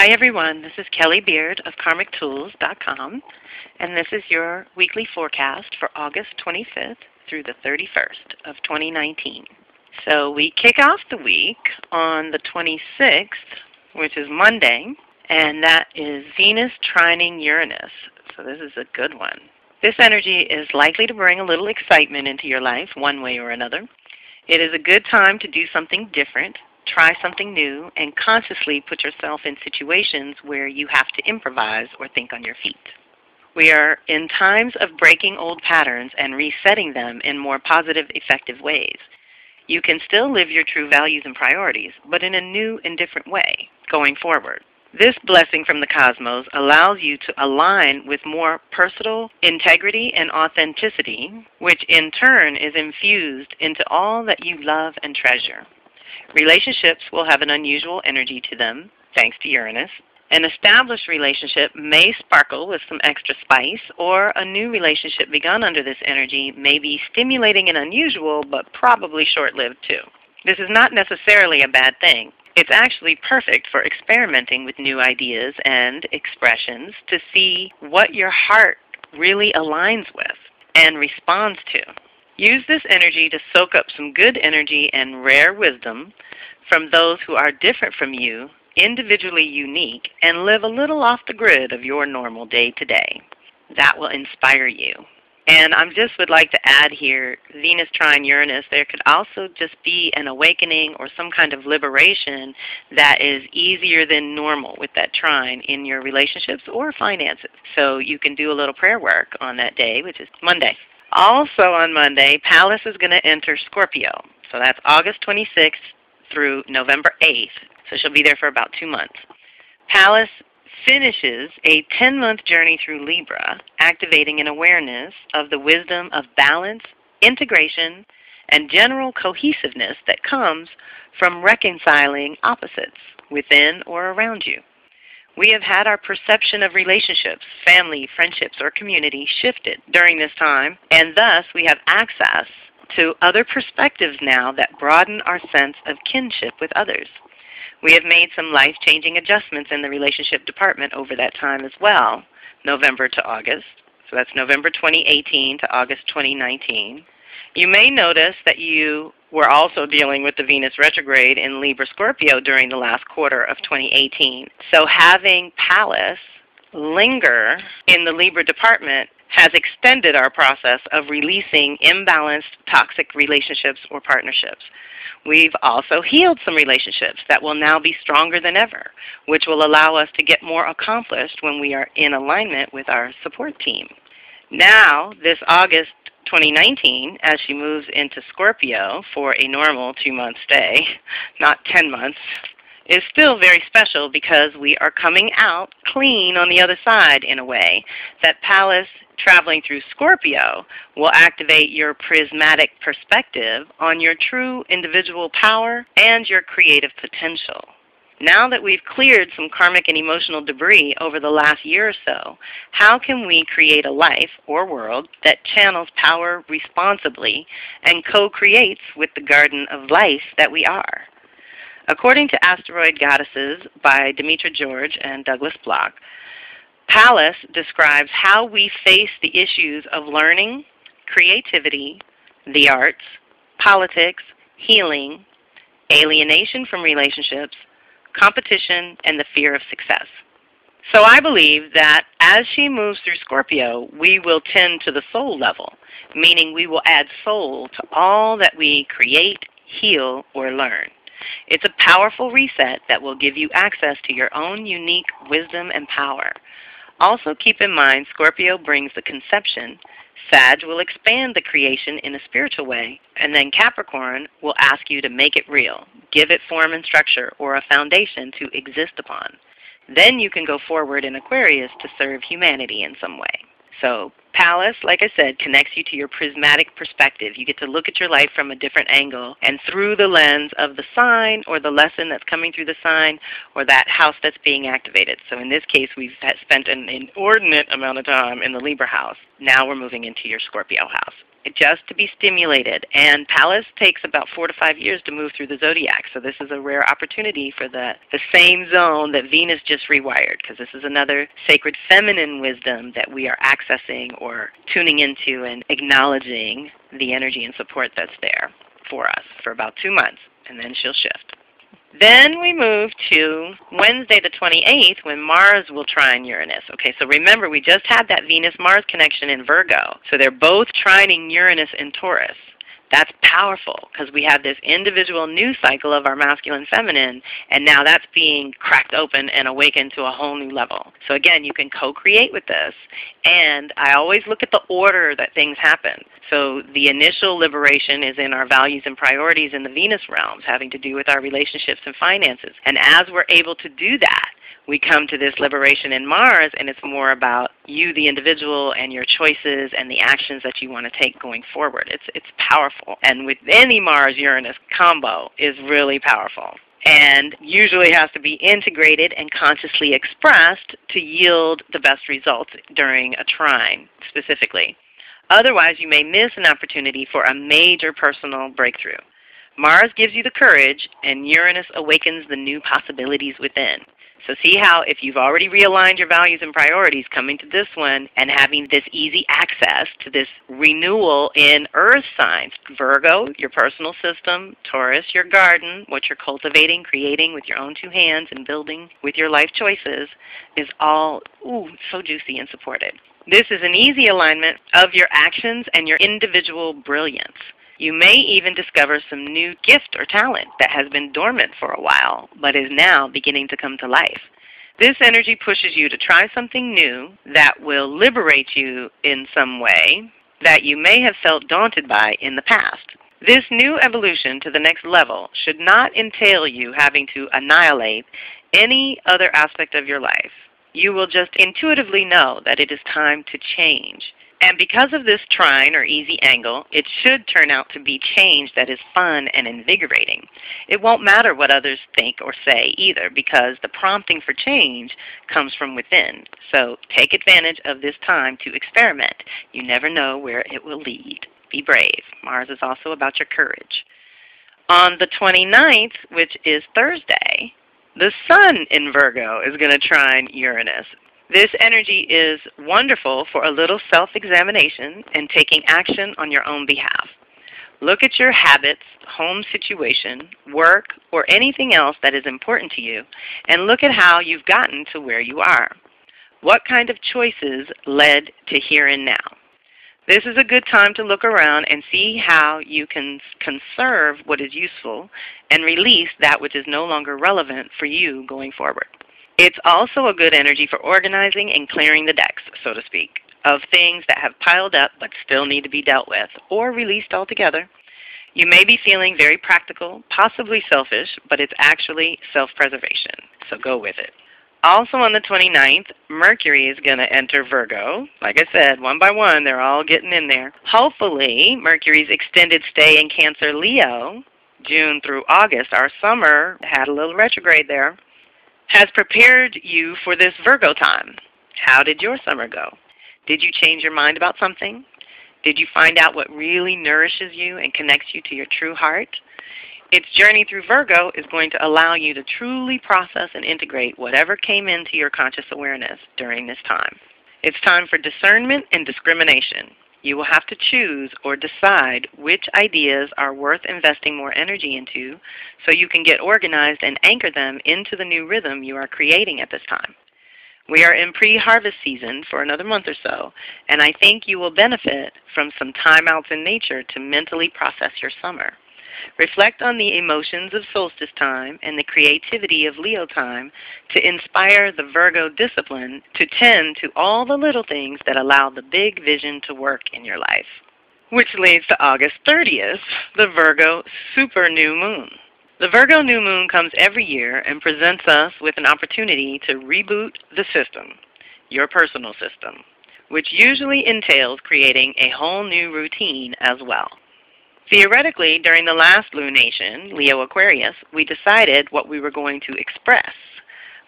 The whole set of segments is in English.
Hi everyone, this is Kelly Beard of KarmicTools.com, and this is your weekly forecast for August 25th through the 31st of 2019. So we kick off the week on the 26th, which is Monday, and that is Venus trining Uranus. So this is a good one. This energy is likely to bring a little excitement into your life one way or another. It is a good time to do something different. Try something new and consciously put yourself in situations where you have to improvise or think on your feet. We are in times of breaking old patterns and resetting them in more positive, effective ways. You can still live your true values and priorities, but in a new and different way going forward. This blessing from the cosmos allows you to align with more personal integrity and authenticity, which in turn is infused into all that you love and treasure. Relationships will have an unusual energy to them, thanks to Uranus. An established relationship may sparkle with some extra spice, or a new relationship begun under this energy may be stimulating and unusual, but probably short-lived too. This is not necessarily a bad thing. It's actually perfect for experimenting with new ideas and expressions to see what your heart really aligns with and responds to. Use this energy to soak up some good energy and rare wisdom from those who are different from you, individually unique, and live a little off the grid of your normal day-to-day. That will inspire you. And I just would like to add here, Venus trine Uranus, there could also just be an awakening or some kind of liberation that is easier than normal with that trine in your relationships or finances. So you can do a little prayer work on that day, which is Monday. Also on Monday, Pallas is going to enter Scorpio. So that's August 26th through November 8th. So she'll be there for about 2 months. Pallas finishes a 10-month journey through Libra, activating an awareness of the wisdom of balance, integration, and general cohesiveness that comes from reconciling opposites within or around you. We have had our perception of relationships, family, friendships, or community shifted during this time, and thus we have access to other perspectives now that broaden our sense of kinship with others. We have made some life-changing adjustments in the relationship department over that time as well, November to August. So that's November 2018 to August 2019. You may notice that you were also dealing with the Venus retrograde in Libra Scorpio during the last quarter of 2018. So having Pallas linger in the Libra department has extended our process of releasing imbalanced toxic relationships or partnerships. We've also healed some relationships that will now be stronger than ever, which will allow us to get more accomplished when we are in alignment with our support team. Now, this August 2019, as she moves into Scorpio for a normal 2-month stay, not 10 months, is still very special because we are coming out clean on the other side in a way that Pallas traveling through Scorpio will activate your prismatic perspective on your true individual power and your creative potential. Now that we've cleared some karmic and emotional debris over the last year or so, how can we create a life or world that channels power responsibly and co-creates with the garden of life that we are? According to Asteroid Goddesses by Demetra George and Douglas Block, Pallas describes how we face the issues of learning, creativity, the arts, politics, healing, alienation from relationships, competition, and the fear of success. So I believe that as she moves through Scorpio, we will tend to the soul level, meaning we will add soul to all that we create, heal, or learn. It's a powerful reset that will give you access to your own unique wisdom and power. Also keep in mind Scorpio brings the conception, Sag will expand the creation in a spiritual way, and then Capricorn will ask you to make it real, give it form and structure or a foundation to exist upon. Then you can go forward in Aquarius to serve humanity in some way. So Pallas, like I said, connects you to your prismatic perspective. You get to look at your life from a different angle and through the lens of the sign or the lesson that's coming through the sign or that house that's being activated. So in this case, we've spent an inordinate amount of time in the Libra house. Now we're moving into your Scorpio house. just to be stimulated. And Pallas takes about 4 to 5 years to move through the zodiac, so this is a rare opportunity for the same zone that Venus just rewired, because this is another sacred feminine wisdom that we are accessing or tuning into and acknowledging the energy and support that's there for us for about 2 months, and then she'll shift. Then we move to Wednesday the 28th when Mars will trine Uranus. Okay, so remember we just had that Venus-Mars connection in Virgo. So they're both trining Uranus in Taurus. That's powerful because we have this individual new cycle of our masculine feminine, and now that's being cracked open and awakened to a whole new level. So again, you can co-create with this, and I always look at the order that things happen. So the initial liberation is in our values and priorities in the Venus realms, having to do with our relationships and finances. And as we're able to do that, we come to this liberation in Mars, and it's more about you, the individual, and your choices and the actions that you want to take going forward. It's powerful. And with any Mars-Uranus combo is really powerful and usually has to be integrated and consciously expressed to yield the best results during a trine specifically. Otherwise, you may miss an opportunity for a major personal breakthrough. Mars gives you the courage, and Uranus awakens the new possibilities within. So see how if you've already realigned your values and priorities, coming to this one and having this easy access to this renewal in earth signs, Virgo, your personal system, Taurus, your garden, what you're cultivating, creating with your own two hands and building with your life choices, is all so juicy and supported. This is an easy alignment of your actions and your individual brilliance. You may even discover some new gift or talent that has been dormant for a while, but is now beginning to come to life. This energy pushes you to try something new that will liberate you in some way that you may have felt daunted by in the past. This new evolution to the next level should not entail you having to annihilate any other aspect of your life. You will just intuitively know that it is time to change. And because of this trine or easy angle, it should turn out to be change that is fun and invigorating. It won't matter what others think or say either, because the prompting for change comes from within. So take advantage of this time to experiment. You never know where it will lead. Be brave. Mars is also about your courage. On the 29th, which is Thursday, the Sun in Virgo is going to trine Uranus. This energy is wonderful for a little self-examination and taking action on your own behalf. Look at your habits, home situation, work, or anything else that is important to you, and look at how you've gotten to where you are. What kind of choices led to here and now? This is a good time to look around and see how you can conserve what is useful and release that which is no longer relevant for you going forward. It's also a good energy for organizing and clearing the decks, so to speak, of things that have piled up but still need to be dealt with or released altogether. You may be feeling very practical, possibly selfish, but it's actually self-preservation, so go with it. Also on the 29th, Mercury is going to enter Virgo. Like I said, one by one, they're all getting in there. Hopefully, Mercury's extended stay in Cancer Leo, June through August, our summer had a little retrograde there, has prepared you for this Virgo time. How did your summer go? Did you change your mind about something? Did you find out what really nourishes you and connects you to your true heart? Its journey through Virgo is going to allow you to truly process and integrate whatever came into your conscious awareness during this time. It's time for discernment and discrimination. You will have to choose or decide which ideas are worth investing more energy into so you can get organized and anchor them into the new rhythm you are creating at this time. We are in pre-harvest season for another month or so, and I think you will benefit from some timeouts in nature to mentally process your summer. Reflect on the emotions of solstice time and the creativity of Leo time to inspire the Virgo discipline to tend to all the little things that allow the big vision to work in your life. Which leads to August 30th, the Virgo super new moon. The Virgo new moon comes every year and presents us with an opportunity to reboot the system, your personal system, which usually entails creating a whole new routine as well. Theoretically, during the last lunation, Leo Aquarius, we decided what we were going to express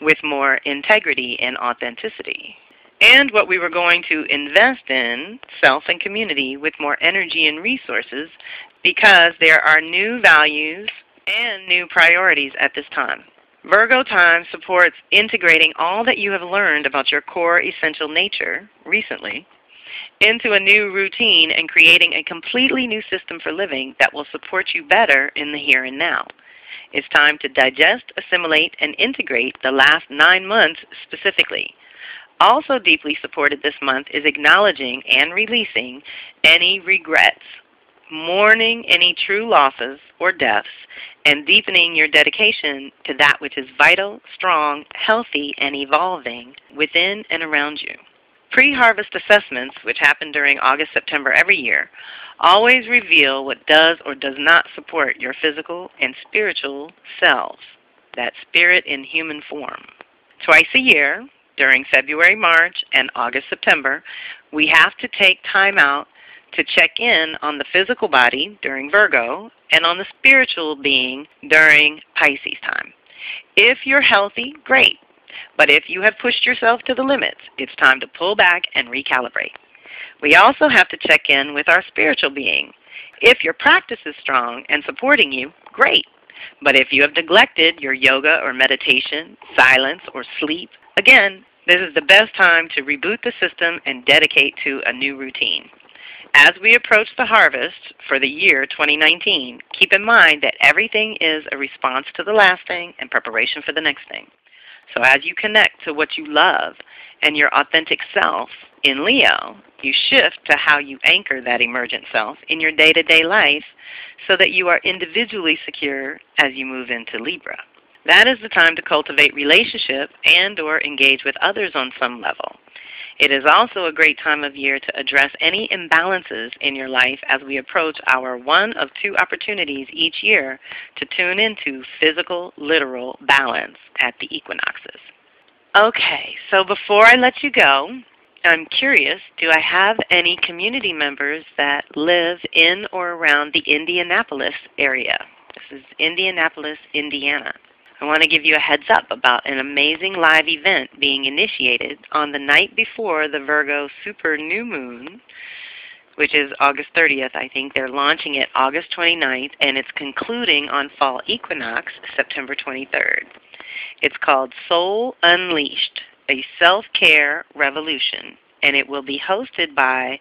with more integrity and authenticity. and what we were going to invest in, self and community, with more energy and resources, because there are new values and new priorities at this time. Virgo time supports integrating all that you have learned about your core essential nature recently into a new routine and creating a completely new system for living that will support you better in the here and now. It's time to digest, assimilate, and integrate the last 9 months specifically. Also deeply supported this month is acknowledging and releasing any regrets, mourning any true losses or deaths, and deepening your dedication to that which is vital, strong, healthy, and evolving within and around you. Pre-harvest assessments, which happen during August, September every year, always reveal what does or does not support your physical and spiritual selves, that spirit in human form. Twice a year, during February, March, and August, September, we have to take time out to check in on the physical body during Virgo and on the spiritual being during Pisces time. If you're healthy, great. But if you have pushed yourself to the limits, it's time to pull back and recalibrate. We also have to check in with our spiritual being. If your practice is strong and supporting you, great. But if you have neglected your yoga or meditation, silence or sleep, again, this is the best time to reboot the system and dedicate to a new routine. As we approach the harvest for the year 2019, keep in mind that everything is a response to the last thing and preparation for the next thing. So as you connect to what you love and your authentic self in Leo, you shift to how you anchor that emergent self in your day-to-day life so that you are individually secure as you move into Libra. That is the time to cultivate relationship and or engage with others on some level. It is also a great time of year to address any imbalances in your life as we approach our one of two opportunities each year to tune into physical, literal balance at the equinoxes. Okay, so before I let you go, I'm curious, do I have any community members that live in or around the Indianapolis area? This is Indianapolis, Indiana. I want to give you a heads up about an amazing live event being initiated on the night before the Virgo Super New Moon, which is August 30th, I think. They're launching it August 29th, and it's concluding on fall equinox, September 23rd. It's called Soul Unleashed, a Self-Care Revolution, and it will be hosted by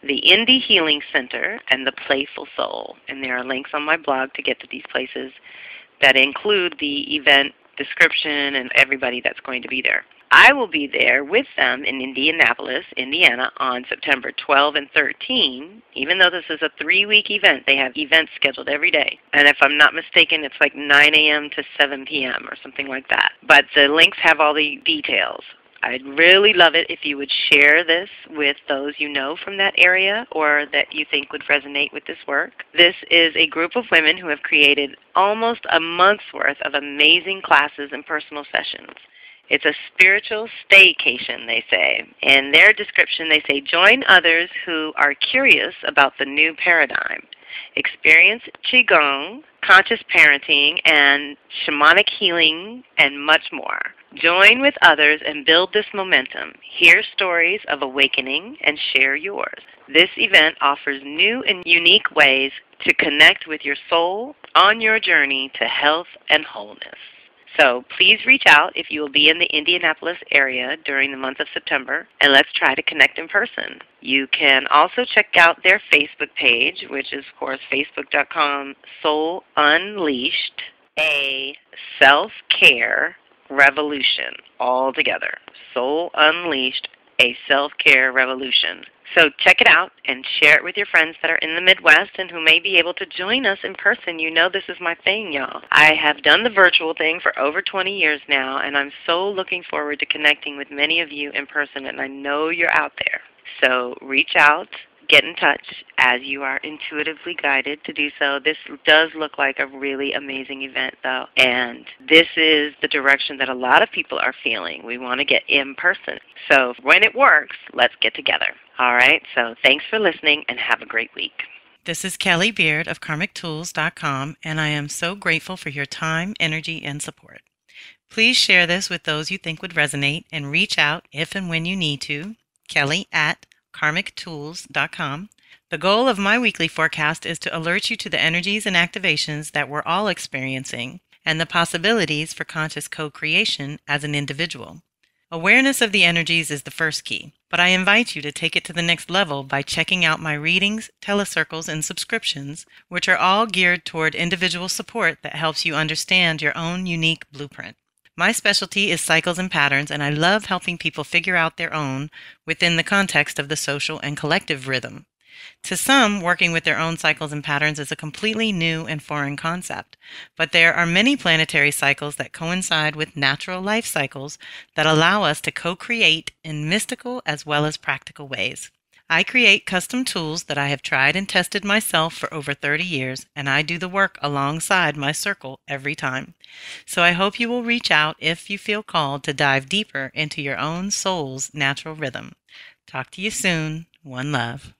the Indie Healing Center and the Playful Soul. And there are links on my blog to get to these places that include the event description and everybody that's going to be there. I will be there with them in Indianapolis, Indiana on September 12 and 13. Even though this is a 3-week event, they have events scheduled every day. And if I'm not mistaken, it's like 9 a.m. to 7 p.m. or something like that. But the links have all the details. I'd really love it if you would share this with those you know from that area or that you think would resonate with this work. This is a group of women who have created almost a month's worth of amazing classes and personal sessions. It's a spiritual staycation, they say. In their description, they say, join others who are curious about the new paradigm. Experience Qigong, conscious parenting, and shamanic healing, and much more. Join with others and build this momentum. Hear stories of awakening and share yours. This event offers new and unique ways to connect with your soul on your journey to health and wholeness. So please reach out if you will be in the Indianapolis area during the month of September, and let's try to connect in person. You can also check out their Facebook page, which is, of course, facebook.com/Soul Unleashed, a Self-Care Revolution, all together. Soul Unleashed, a Self-Care Revolution. So check it out and share it with your friends that are in the Midwest and who may be able to join us in person. You know this is my thing, y'all. I have done the virtual thing for over 20 years now, and I'm so looking forward to connecting with many of you in person, and I know you're out there. So reach out. Get in touch as you are intuitively guided to do so. This does look like a really amazing event, though, and this is the direction that a lot of people are feeling. We want to get in person. So when it works, let's get together. All right, so thanks for listening, and have a great week. This is Kelly Beard of KarmicTools.com, and I am so grateful for your time, energy, and support. Please share this with those you think would resonate and reach out if and when you need to. Kelly@KarmicTools.com. The goal of my weekly forecast is to alert you to the energies and activations that we're all experiencing and the possibilities for conscious co-creation as an individual. Awareness of the energies is the first key, but I invite you to take it to the next level by checking out my readings, telecircles, and subscriptions, which are all geared toward individual support that helps you understand your own unique blueprint. My specialty is cycles and patterns, and I love helping people figure out their own within the context of the social and collective rhythm. To some, working with their own cycles and patterns is a completely new and foreign concept, but there are many planetary cycles that coincide with natural life cycles that allow us to co-create in mystical as well as practical ways. I create custom tools that I have tried and tested myself for over 30 years, and I do the work alongside my circle every time. So I hope you will reach out if you feel called to dive deeper into your own soul's natural rhythm. Talk to you soon. One love.